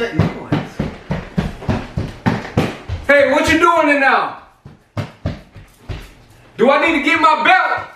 that noise? Hey, what you doing in now? Do I need to get my belt?